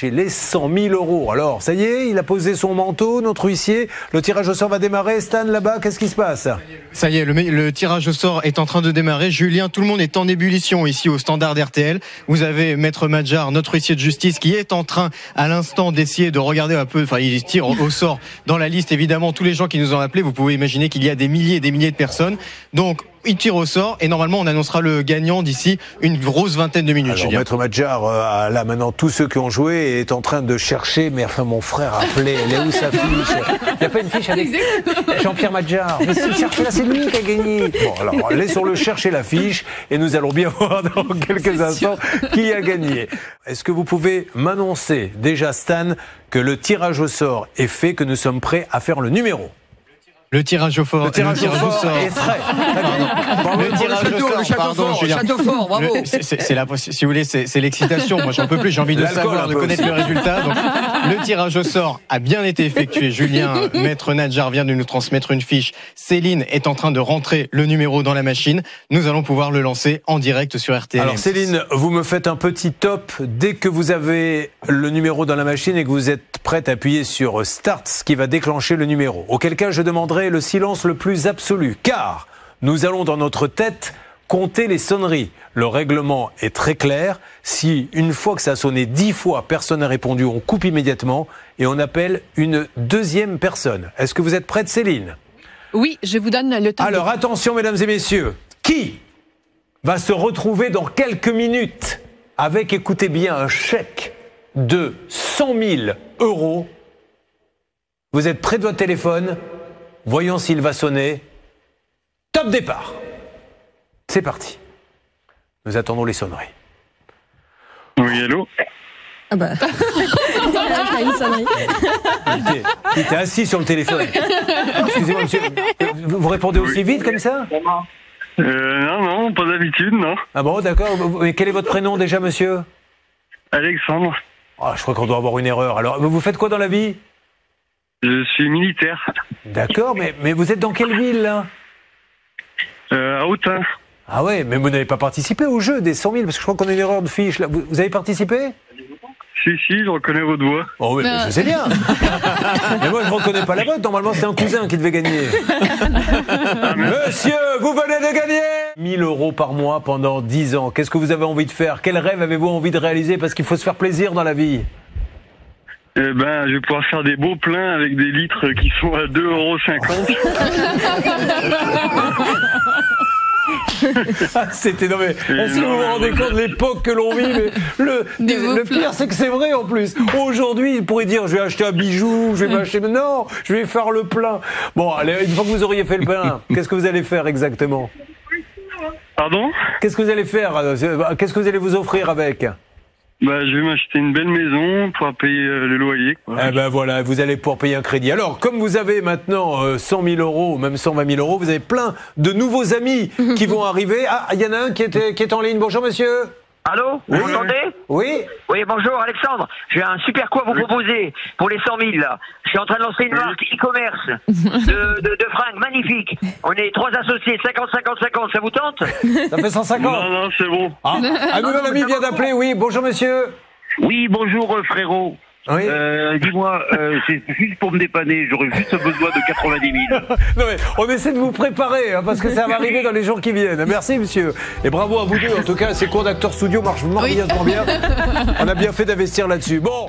J'ai les 100 000 euros. Alors, ça y est, il a posé son manteau, notre huissier. Le tirage au sort va démarrer. Stan, là-bas, qu'est-ce qui se passe? Ça y est, le tirage au sort est en train de démarrer. Julien, tout le monde est en ébullition ici au standard RTL. Vous avez Maître Madjar, notre huissier de justice, qui est en train, à l'instant, d'essayer de regarder un peu. Enfin, il tire au sort dans la liste, évidemment, tous les gens qui nous ont appelés. Vous pouvez imaginer qu'il y a des milliers et des milliers de personnes. Donc, il tire au sort et normalement on annoncera le gagnant d'ici une grosse vingtaine de minutes. Alors, Maître Madjar, là maintenant tous ceux qui ont joué est en train de chercher, mais enfin mon frère a appelé, elle est où sa fiche? Il n'y a pas une fiche avec Jean-Pierre Madjar? Mais si, cherchez-la, c'est lui qui a gagné. Bon, alors laissons-le chercher la fiche et nous allons bien voir dans quelques instants qui a gagné. Est-ce que vous pouvez m'annoncer déjà, Stan, que le tirage au sort est fait, que nous sommes prêts à faire le numéro? Le tirage au sort est prêt. Le tirage au sort, bravo. C'est la, si vous voulez, c'est l'excitation. Moi, j'en peux plus. J'ai envie de savoir, de connaître le résultat. Donc, le tirage au sort a bien été effectué. Julien, Maître Madjar vient de nous transmettre une fiche. Céline est en train de rentrer le numéro dans la machine. Nous allons pouvoir le lancer en direct sur RTL. Alors, Céline, vous me faites un petit top dès que vous avez le numéro dans la machine et que vous êtes prête à appuyer sur Start, ce qui va déclencher le numéro. Auquel cas, je demanderai le silence le plus absolu, car nous allons dans notre tête compter les sonneries. Le règlement est très clair. Si une fois que ça a sonné 10 fois, personne n'a répondu, on coupe immédiatement et on appelle une deuxième personne. Est-ce que vous êtes prête, Céline? Oui, je vous donne le temps. Alors attention, mesdames et messieurs, qui va se retrouver dans quelques minutes avec, écoutez bien, un chèque de 100 000 euros? Vous êtes près de votre téléphone? Voyons s'il va sonner. Top départ. C'est parti. Nous attendons les sonneries. Oui, allô? Ah bah... Il était assis sur le téléphone. Excusez-moi, monsieur. Vous répondez aussi vite comme ça? Non, pas d'habitude, non. Ah bon, d'accord. Mais quel est votre prénom déjà, monsieur? Alexandre. Ah, je crois qu'on doit avoir une erreur. Alors, vous faites quoi dans la vie? Je suis militaire. D'accord, mais vous êtes dans quelle ville, là? À Autun. Ah ouais, mais vous n'avez pas participé au jeu des 100 000, parce que je crois qu'on a une erreur de fiche, là. Vous avez participé? Si, je reconnais votre voix. Oh oui, mais je sais bien. Mais moi, je ne reconnais pas la voix. Normalement, c'est un cousin qui devait gagner. Monsieur, vous venez de gagner 1000 euros par mois pendant 10 ans. Qu'est-ce que vous avez envie de faire? Quel rêve avez-vous envie de réaliser? Parce qu'il faut se faire plaisir dans la vie. Eh ben, je vais pouvoir faire des beaux pleins avec des litres qui sont à 2,50 €. Ah, c'était... Non mais, est-ce que vous vous rendez compte de l'époque que l'on vit? Mais le pire, c'est que c'est vrai en plus. Aujourd'hui, il pourrait dire, je vais acheter un bijou, je vais m'acheter... Non, je vais faire le plein. Bon, allez, une fois que vous auriez fait le plein, qu'est-ce que vous allez faire exactement? Pardon? Qu'est-ce que vous allez faire? Qu'est-ce que vous allez vous offrir avec? Bah, je vais m'acheter une belle maison pour payer le loyer. Voilà. Ah bah voilà, vous allez pouvoir payer un crédit. Alors, comme vous avez maintenant 100 000 euros, même 120 000 euros, vous avez plein de nouveaux amis qui vont arriver. Ah, il y en a un qui est en ligne. Bonjour, monsieur. Allô? Vous m'entendez? Oui. Oui, bonjour, Alexandre. J'ai un super coup à vous proposer pour les 100 000, là. Je suis en train de lancer une marque e-commerce de fringues magnifique. On est 3 associés, 50-50-50, ça vous tente? Ça fait 150. Non, c'est bon. Un nouvel ami vient d'appeler, oui. Bonjour, monsieur. Oui, bonjour, frérot. Oui. Dis-moi, c'est juste pour me dépanner, j'aurais juste besoin de 90 000. Non mais, on essaie de vous préparer, hein, parce que ça va arriver dans les jours qui viennent. Merci, monsieur. Et bravo à vous deux, en tout cas, ces cours d'acteurs studio marchent bien. On a bien fait d'investir là-dessus. Bon.